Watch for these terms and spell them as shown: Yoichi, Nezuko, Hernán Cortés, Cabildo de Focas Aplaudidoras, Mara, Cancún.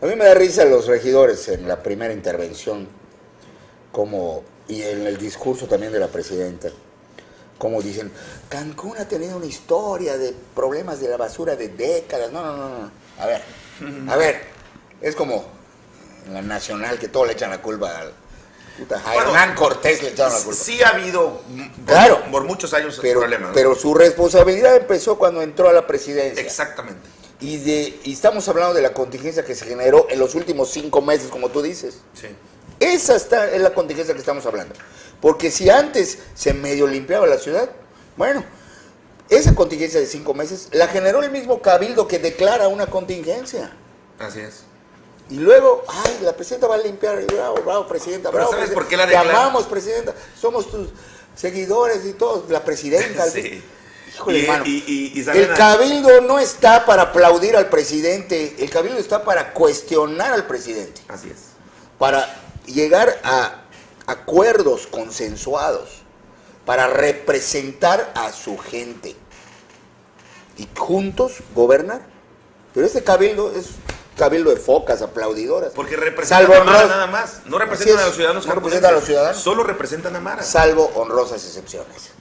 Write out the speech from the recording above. A mí me da risa los regidores en la primera intervención, como, y en el discurso también de la presidenta, como dicen, Cancún ha tenido una historia de problemas de la basura de décadas. No, no, no, no. A ver, es como en la nacional que todo le echan la culpa al... A Hernán Cortés le echaron la culpa. Sí ha habido, claro, por muchos años, pero, problemas, ¿no? Pero su responsabilidad empezó cuando entró a la presidencia. Exactamente. Y estamos hablando de la contingencia que se generó en los últimos 5 meses, como tú dices. Sí. Esa es la contingencia que estamos hablando. Porque si antes se medio limpiaba la ciudad, bueno, esa contingencia de 5 meses la generó el mismo Cabildo que declara una contingencia. Así es. Y luego, ay, la presidenta va a limpiar, bravo, bravo, presidenta, bravo. ¿Pero sabes por qué la declaramos? Te amamos, presidenta, somos tus seguidores y todos, la presidenta. Sí. Híjole, hermano, el Cabildo no está para aplaudir al presidente, el Cabildo está para cuestionar al presidente. Así es. Para llegar a acuerdos consensuados, para representar a su gente y juntos gobernar. Pero este Cabildo es... Cabildo de Focas Aplaudidoras. Porque representan a Mara nada más. No representan a los ciudadanos. No representan a los ciudadanos. Solo representan a Mara. Salvo honrosas excepciones.